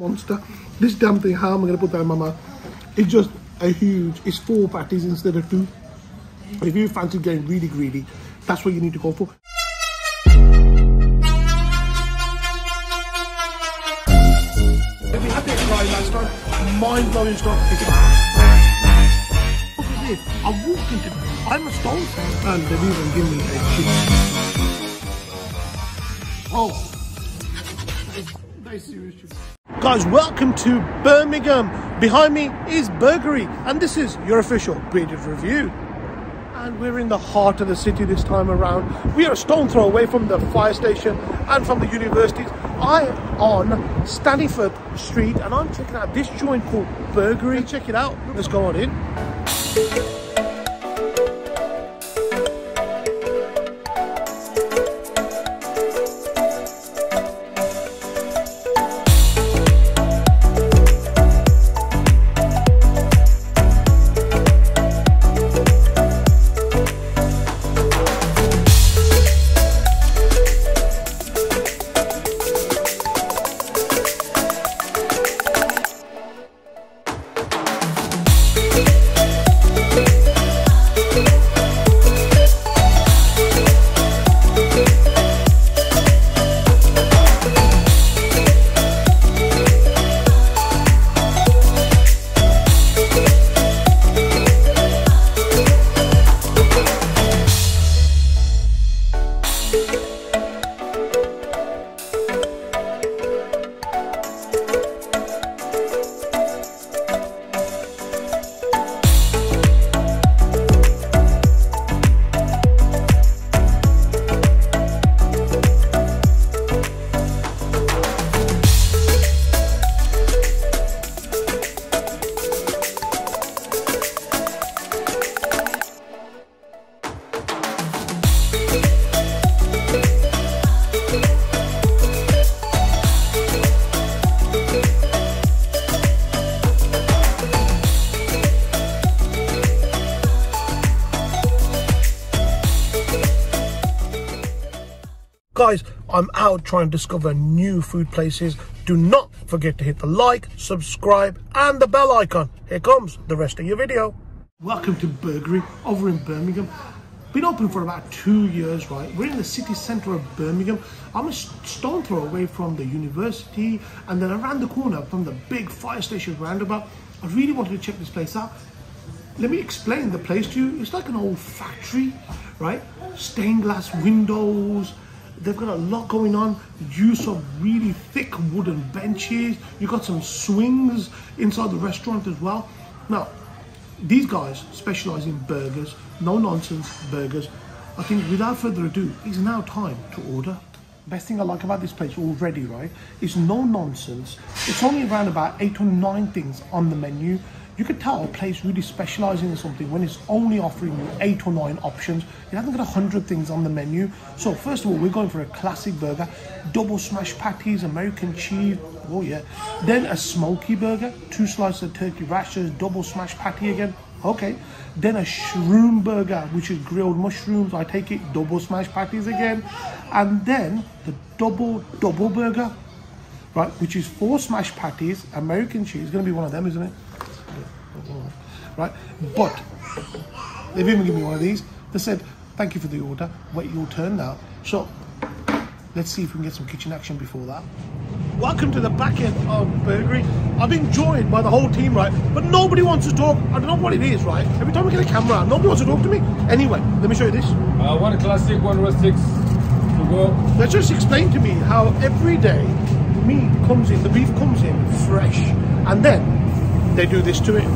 monster. This damn thing, how am I going to put that in my mouth? It's just a huge, it's 4 patties instead of 2. If you fancy getting really greedy, that's what you need to go for. If you had to try last time, mind-blowing stuff. What is this? I walked into, I'm a stone fan, and they've even given me a chip. Oh. Guys, welcome to Birmingham. Behind me is BRGRI, and this is your official Bearded review. And we're in the heart of the city this time around. We are a stone throw away from the fire station and from the universities. I am on Staniford Street, and I'm checking out this joint called BRGRI. Check it out. Let's go on in. Guys, I'm out trying to discover new food places. Do not forget to hit the like, subscribe, and the bell icon. Here comes the rest of your video. Welcome to BRGRI over in Birmingham. Been open for about 2 years, right? We're in the city centre of Birmingham. I'm a stone throw away from the university, and then around the corner from the big fire station roundabout. I really wanted to check this place out. Let me explain the place to you. It's like an old factory, right? Stained glass windows. They've got a lot going on, use of really thick wooden benches. You've got some swings inside the restaurant as well. Now, these guys specialize in burgers, no-nonsense burgers. I think without further ado, it's now time to order. Best thing I like about this place already, right, is no-nonsense. It's only around about 8 or 9 things on the menu. You could tell a place really specializing in something when it's only offering you 8 or 9 options. It hasn't got 100 things on the menu. So first of all, we're going for a classic burger, double smash patties, American cheese, oh yeah. Then a smoky burger, 2 slices of turkey rashers, double smash patty again, okay. Then a shroom burger, which is grilled mushrooms, I take it, double smash patties again. And then the double burger, right, which is 4 smash patties, American cheese, it's gonna be one of them, isn't it? Right, but they've even given me one of these. They said, thank you for the order, wait your turn now. So let's see if we can get some kitchen action before that. Welcome to the back end of BRGRI. I've been joined by the whole team, right, but nobody wants to talk. I don't know what it is, right? Every time we get a camera out, nobody wants to talk to me. Anyway, let me show you this. One classic, one rustics to go. Let's just explain to me how every day meat comes in, the beef comes in fresh, and then they do this to it.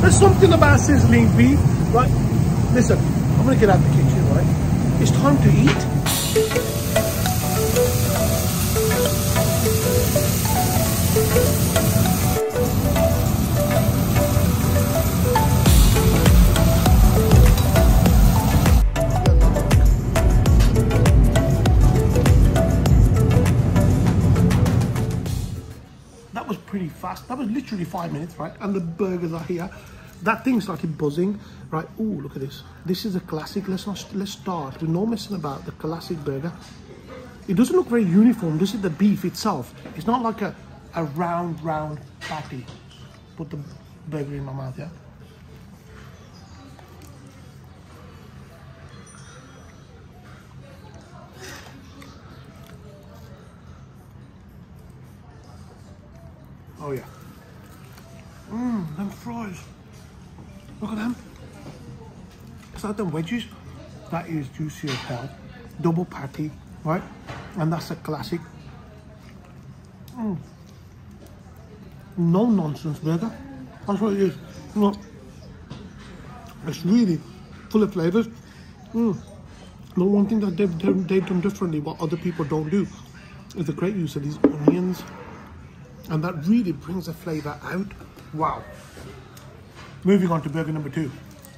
There's something about sizzling beef, right? Listen, I'm gonna get out of the kitchen, right? It's time to eat. fast. That was literally 5 minutes, right? And the burgers are here. That thing started buzzing, right? Oh, look at this. This is a classic. Let's start with no messing about. The classic burger. It doesn't look very uniform. This is the beef itself. It's not like a round patty. Put the burger in my mouth, yeah. Oh yeah. Mmm, them fries. Look at them. It's like them wedges. That is juicy as hell. Double patty, right? And that's a classic. Mm. No nonsense burger. That's what it is. You know, it's really full of flavors. Mm. The one thing that they've done differently, what other people don't do, is the great use of these onions. And that really brings the flavour out. Wow. Moving on to burger number two.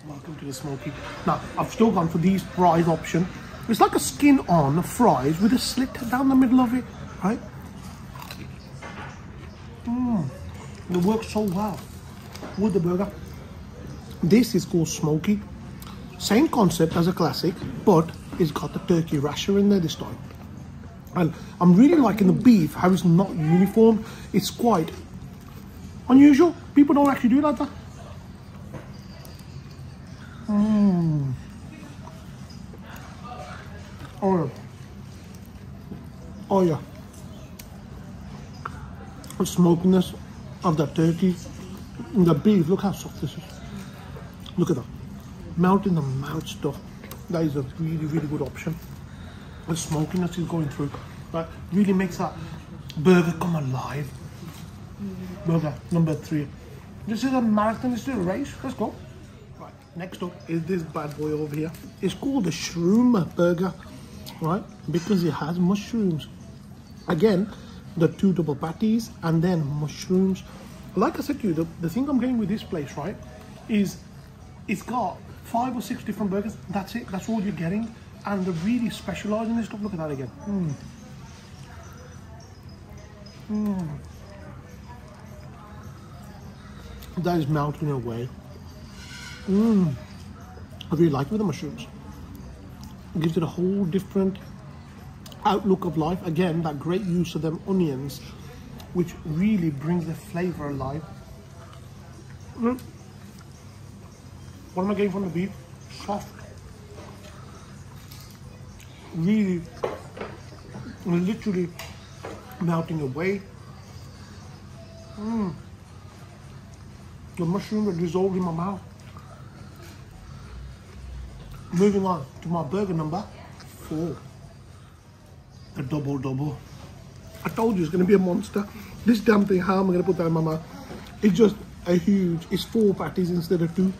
Welcome to the smoky. Now, I've still gone for these fries option. It's like a skin on fries with a slit down the middle of it, right? Mmm. It works so well with the burger. This is called smoky. Same concept as a classic, but it's got the turkey rasher in there this time. And I'm really liking the beef, how it's not uniform. It's quite unusual. People don't actually do it like that. Mm. Oh, yeah. Oh, yeah. The smokiness of the turkey and the beef. Look how soft this is. Look at that. Melt in the mouth stuff. That is a really, really good option. The smokiness is going through, that really makes that burger come alive. Burger number three. This is a marathon, this is a race. Let's go. Right, next up is this bad boy over here. It's called the shroom burger, right? Because it has mushrooms. Again, the two double patties and then mushrooms. Like I said to you, the thing I'm getting with this place, right, is it's got 5 or 6 different burgers. That's it. That's all you're getting. And they're really specialising in this stuff. Look at that again. Mm. Mm. That is melting away. Mm. I really like it with the mushrooms. It gives it a whole different outlook of life. Again, that great use of them onions, which really brings the flavour alive. Mm. What am I getting from the beef? Soft. Really, literally melting away. Mm. The mushroom that dissolved in my mouth. Moving on to my burger number 4. The double. I told you it's going to be a monster. This damn thing, how am I going to put that in my mouth? It's just a huge, it's 4 patties instead of 2.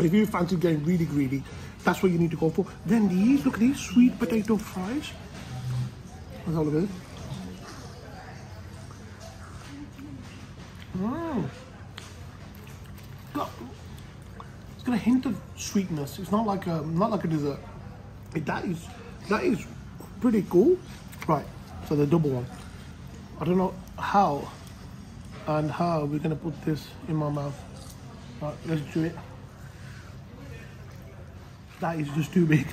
If you fancy getting really greedy, that's what you need to go for. Then these, look at these sweet potato fries. Let's have a look at it. Mm. It's got a hint of sweetness. It's not like a dessert. That is pretty cool. Right. So the double one. I don't know how we're gonna put this in my mouth. Right. Let's do it. That is just too big.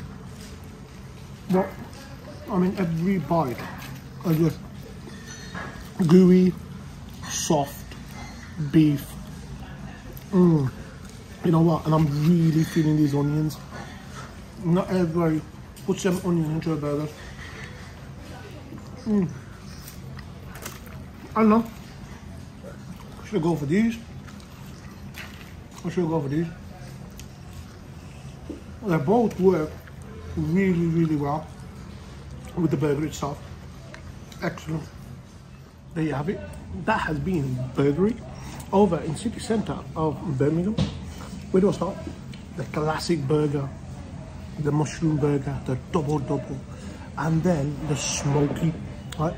But I mean, every bite is just gooey, soft beef. Mm. You know what? And I'm really feeling these onions. Not everybody puts some onions into a burger. Mm. I don't know. I should go for these. They both work really, really well with the burger itself. Excellent. There you have it. That has been BRGRI over in city centre of Birmingham. Where do I start? The classic burger, the mushroom burger, the double, and then the smoky. Right?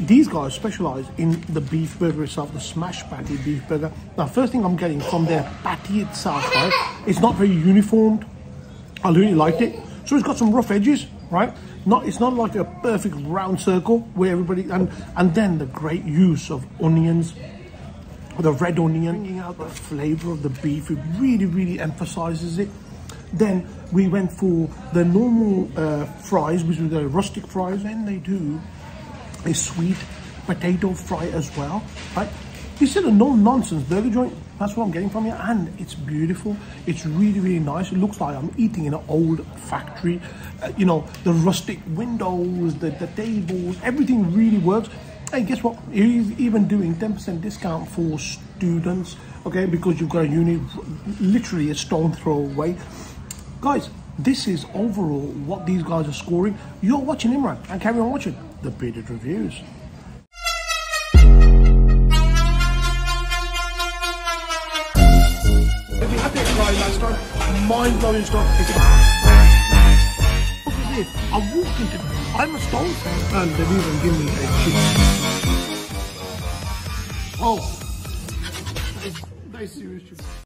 These guys specialise in the beef burger itself, the smash patty beef burger. Now, first thing I'm getting from their patty itself, right? It's not very uniformed. I really liked it. So it's got some rough edges, right? It's not like a perfect round circle where everybody, and then the great use of onions, the red onion, bringing out the flavor of the beef, it really, really emphasizes it. Then we went for the normal fries, which were the rustic fries, and they do a sweet potato fry as well, right? This is a no-nonsense burger joint. That's what I'm getting from you, and it's beautiful. It's really, really nice. It looks like I'm eating in an old factory. You know, the rustic windows, the tables, everything really works. Hey, guess what? He's even doing 10% discount for students, okay? Because you've got a uni literally a stone throw away. Guys, this is overall what these guys are scoring. You're watching Imran, and carry on watching the Bearded Reviews. Mind-blowing stuff. What is it? I walked into it. I'm a stone fan, and they didn't even give me a chip. Oh, that's serious.